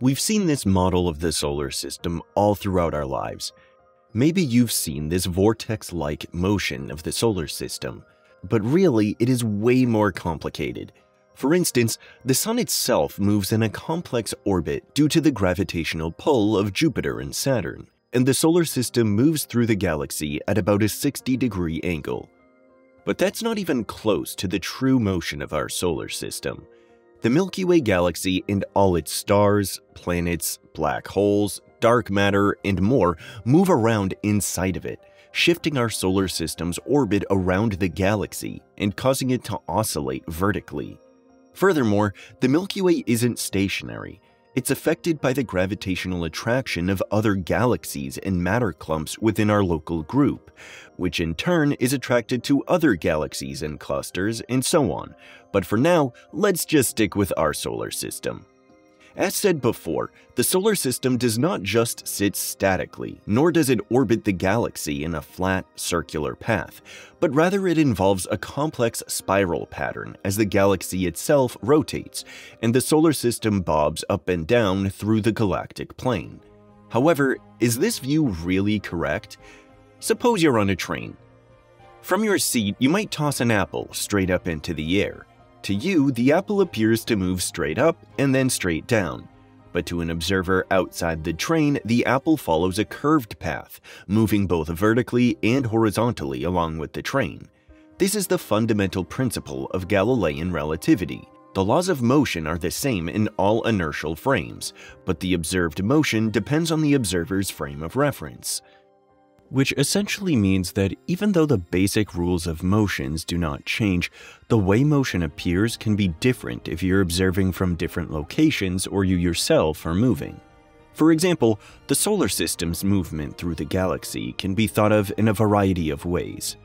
We've seen this model of the solar system all throughout our lives. Maybe you've seen this vortex-like motion of the solar system, but really it is way more complicated. For instance, the Sun itself moves in a complex orbit due to the gravitational pull of Jupiter and Saturn, and the solar system moves through the galaxy at about a 60-degree angle. But that's not even close to the true motion of our solar system. The Milky Way galaxy and all its stars, planets, black holes, dark matter, and more move around inside of it, shifting our solar system's orbit around the galaxy and causing it to oscillate vertically. Furthermore, the Milky Way isn't stationary. It's affected by the gravitational attraction of other galaxies and matter clumps within our local group, which in turn is attracted to other galaxies and clusters and so on. But for now, let's just stick with our solar system. As said before, the solar system does not just sit statically, nor does it orbit the galaxy in a flat, circular path, but rather it involves a complex spiral pattern as the galaxy itself rotates, and the solar system bobs up and down through the galactic plane. However, is this view really correct? Suppose you're on a train. From your seat, you might toss an apple straight up into the air. To you, the apple appears to move straight up and then straight down. But to an observer outside the train, the apple follows a curved path, moving both vertically and horizontally along with the train. This is the fundamental principle of Galilean relativity. The laws of motion are the same in all inertial frames, but the observed motion depends on the observer's frame of reference. Which essentially means that even though the basic rules of motions do not change, the way motion appears can be different if you're observing from different locations or you yourself are moving. For example, the solar system's movement through the galaxy can be thought of in a variety of ways.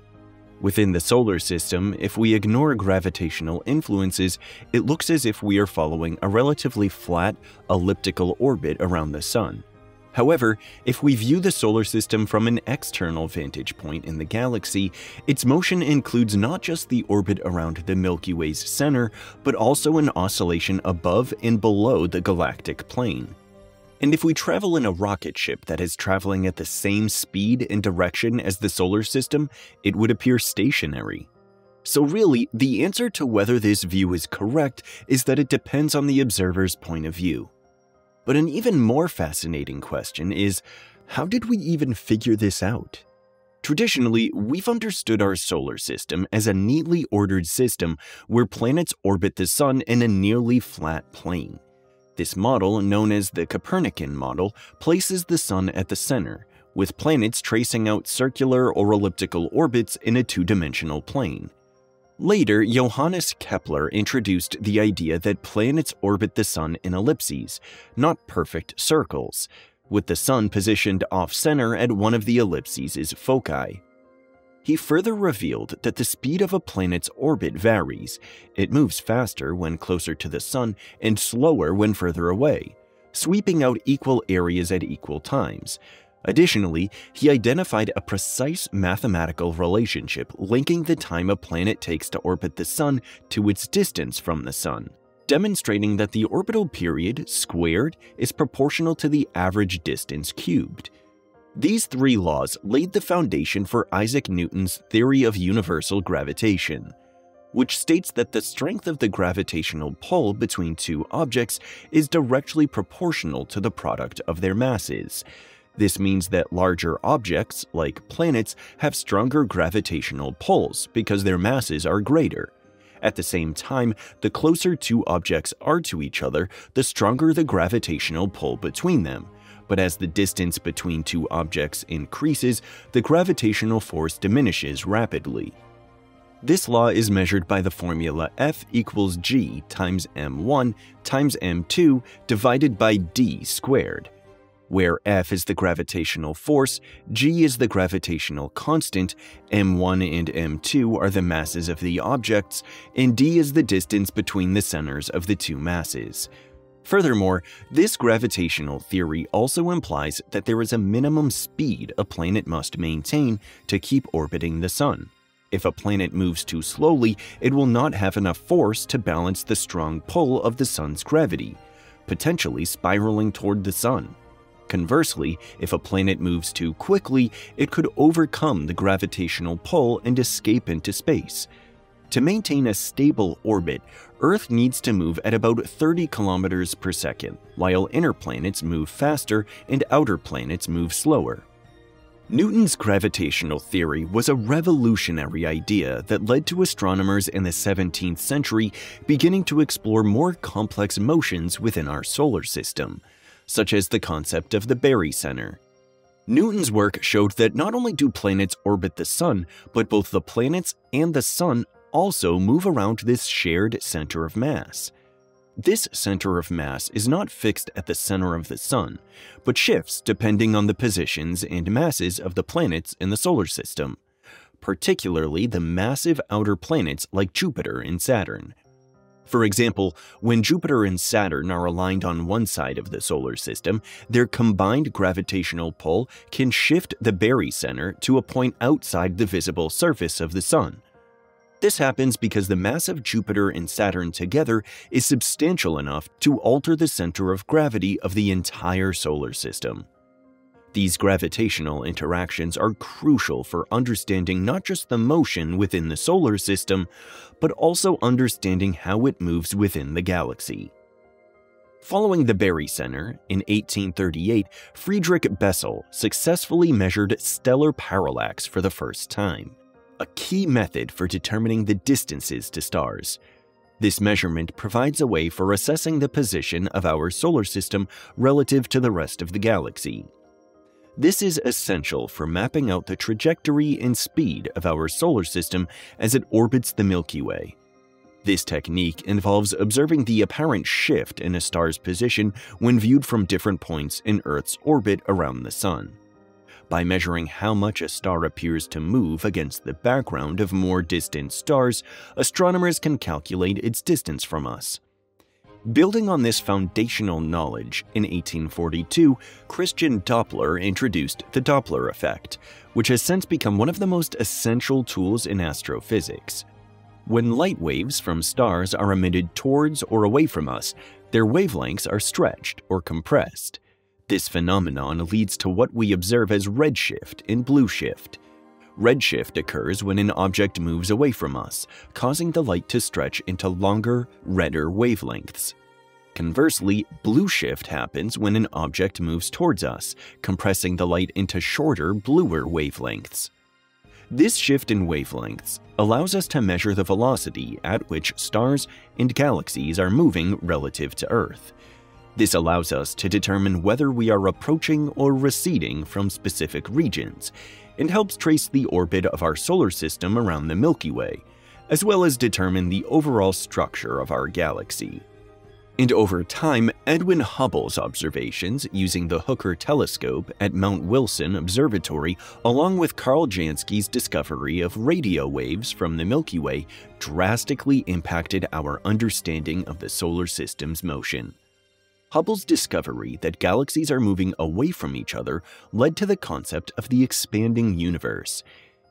Within the solar system, if we ignore gravitational influences, it looks as if we are following a relatively flat, elliptical orbit around the Sun. However, if we view the solar system from an external vantage point in the galaxy, its motion includes not just the orbit around the Milky Way's center, but also an oscillation above and below the galactic plane. And if we travel in a rocket ship that is traveling at the same speed and direction as the solar system, it would appear stationary. So really, the answer to whether this view is correct is that it depends on the observer's point of view. But an even more fascinating question is, how did we even figure this out? Traditionally, we've understood our solar system as a neatly ordered system where planets orbit the Sun in a nearly flat plane. This model, known as the Copernican model, places the Sun at the center, with planets tracing out circular or elliptical orbits in a two-dimensional plane. Later, Johannes Kepler introduced the idea that planets orbit the Sun in ellipses, not perfect circles, with the Sun positioned off-center at one of the ellipses' foci. He further revealed that the speed of a planet's orbit varies. It moves faster when closer to the Sun and slower when further away, sweeping out equal areas at equal times. Additionally, he identified a precise mathematical relationship linking the time a planet takes to orbit the Sun to its distance from the Sun, demonstrating that the orbital period squared is proportional to the average distance cubed. These three laws laid the foundation for Isaac Newton's theory of universal gravitation, which states that the strength of the gravitational pull between two objects is directly proportional to the product of their masses. This means that larger objects, like planets, have stronger gravitational pulls because their masses are greater. At the same time, the closer two objects are to each other, the stronger the gravitational pull between them. But as the distance between two objects increases, the gravitational force diminishes rapidly. This law is measured by the formula F equals G times m1 times m2 divided by d squared, where F is the gravitational force, G is the gravitational constant, M1 and M2 are the masses of the objects, and D is the distance between the centers of the two masses. Furthermore, this gravitational theory also implies that there is a minimum speed a planet must maintain to keep orbiting the Sun. If a planet moves too slowly, it will not have enough force to balance the strong pull of the Sun's gravity. potentially spiraling toward the Sun. Conversely, if a planet moves too quickly, it could overcome the gravitational pull and escape into space. To maintain a stable orbit, Earth needs to move at about 30 kilometers per second, while inner planets move faster and outer planets move slower. Newton's gravitational theory was a revolutionary idea that led to astronomers in the 17th century beginning to explore more complex motions within our solar system, such as the concept of the barycenter. Newton's work showed that not only do planets orbit the Sun, but both the planets and the Sun also move around this shared center of mass. This center of mass is not fixed at the center of the Sun, but shifts depending on the positions and masses of the planets in the solar system, particularly the massive outer planets like Jupiter and Saturn. For example, when Jupiter and Saturn are aligned on one side of the solar system, their combined gravitational pull can shift the barycenter to a point outside the visible surface of the Sun. This happens because the mass of Jupiter and Saturn together is substantial enough to alter the center of gravity of the entire solar system. These gravitational interactions are crucial for understanding not just the motion within the solar system, but also understanding how it moves within the galaxy. Following the barycenter, in 1838, Friedrich Bessel successfully measured stellar parallax for the first time, a key method for determining the distances to stars. This measurement provides a way for assessing the position of our solar system relative to the rest of the galaxy. This is essential for mapping out the trajectory and speed of our solar system as it orbits the Milky Way. This technique involves observing the apparent shift in a star's position when viewed from different points in Earth's orbit around the Sun. By measuring how much a star appears to move against the background of more distant stars, astronomers can calculate its distance from us. Building on this foundational knowledge, in 1842, Christian Doppler introduced the Doppler effect, which has since become one of the most essential tools in astrophysics. When light waves from stars are emitted towards or away from us, their wavelengths are stretched or compressed. This phenomenon leads to what we observe as redshift and blueshift. Redshift occurs when an object moves away from us, causing the light to stretch into longer, redder wavelengths. Conversely, blueshift happens when an object moves towards us, compressing the light into shorter, bluer wavelengths. This shift in wavelengths allows us to measure the velocity at which stars and galaxies are moving relative to Earth. This allows us to determine whether we are approaching or receding from specific regions, and helps trace the orbit of our solar system around the Milky Way, as well as determine the overall structure of our galaxy. And over time, Edwin Hubble's observations using the Hooker telescope at Mount Wilson Observatory, along with Karl Jansky's discovery of radio waves from the Milky Way, drastically impacted our understanding of the solar system's motion. Hubble's discovery that galaxies are moving away from each other led to the concept of the expanding universe,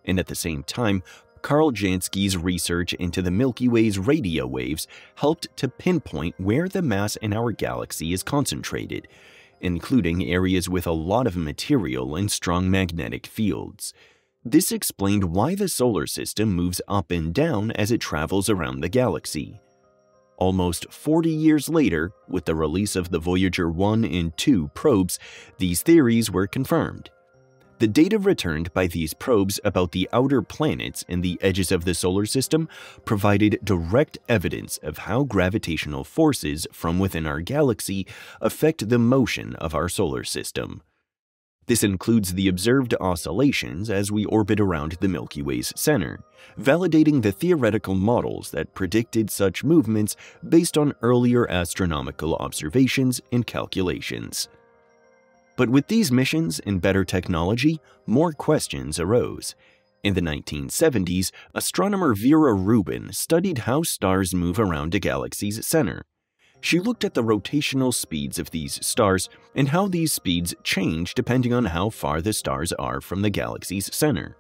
and at the same time, Karl Jansky's research into the Milky Way's radio waves helped to pinpoint where the mass in our galaxy is concentrated, including areas with a lot of material and strong magnetic fields. This explained why the solar system moves up and down as it travels around the galaxy. Almost 40 years later, with the release of the Voyager 1 and 2 probes, these theories were confirmed. The data returned by these probes about the outer planets and the edges of the solar system provided direct evidence of how gravitational forces from within our galaxy affect the motion of our solar system. This includes the observed oscillations as we orbit around the Milky Way's center, validating the theoretical models that predicted such movements based on earlier astronomical observations and calculations. But with these missions and better technology, more questions arose. In the 1970s, astronomer Vera Rubin studied how stars move around a galaxy's center. She looked at the rotational speeds of these stars and how these speeds change depending on how far the stars are from the galaxy's center.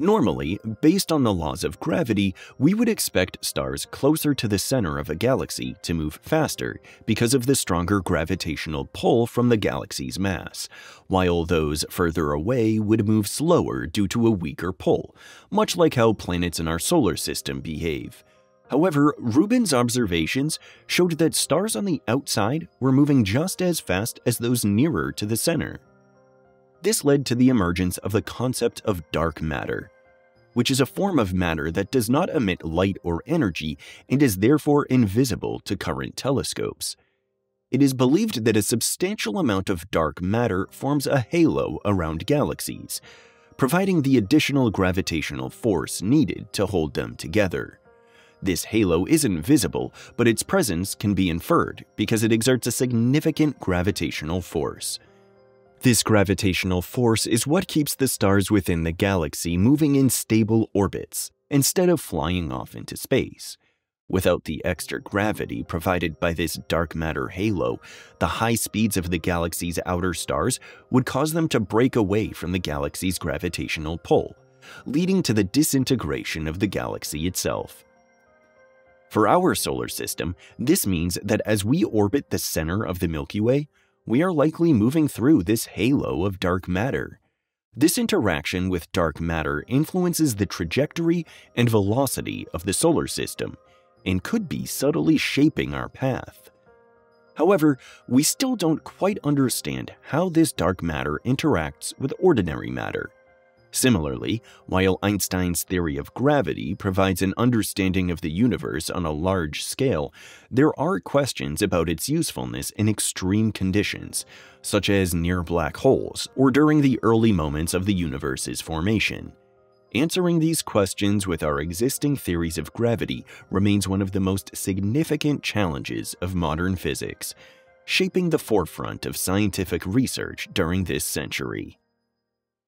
Normally, based on the laws of gravity, we would expect stars closer to the center of a galaxy to move faster because of the stronger gravitational pull from the galaxy's mass, while those further away would move slower due to a weaker pull, much like how planets in our solar system behave. However, Rubin's observations showed that stars on the outside were moving just as fast as those nearer to the center. This led to the emergence of the concept of dark matter, which is a form of matter that does not emit light or energy and is therefore invisible to current telescopes. It is believed that a substantial amount of dark matter forms a halo around galaxies, providing the additional gravitational force needed to hold them together. This halo isn't visible, but its presence can be inferred because it exerts a significant gravitational force. This gravitational force is what keeps the stars within the galaxy moving in stable orbits instead of flying off into space. Without the extra gravity provided by this dark matter halo, the high speeds of the galaxy's outer stars would cause them to break away from the galaxy's gravitational pull, leading to the disintegration of the galaxy itself. For our solar system, this means that as we orbit the center of the Milky Way, we are likely moving through this halo of dark matter. This interaction with dark matter influences the trajectory and velocity of the solar system and could be subtly shaping our path. However, we still don't quite understand how this dark matter interacts with ordinary matter. Similarly, while Einstein's theory of gravity provides an understanding of the universe on a large scale, there are questions about its usefulness in extreme conditions, such as near black holes or during the early moments of the universe's formation. Answering these questions with our existing theories of gravity remains one of the most significant challenges of modern physics, shaping the forefront of scientific research during this century.